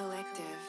Collective.